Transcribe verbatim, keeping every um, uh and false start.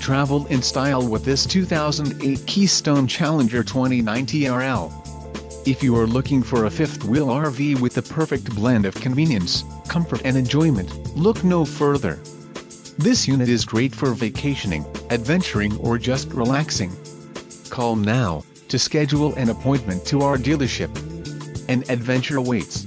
Travel in style with this two thousand eight Keystone Challenger twenty-nine T R L. If you are looking for a fifth-wheel R V with the perfect blend of convenience, comfort and enjoyment, look no further. This unit is great for vacationing, adventuring or just relaxing. Call now to schedule an appointment to our dealership. An adventure awaits.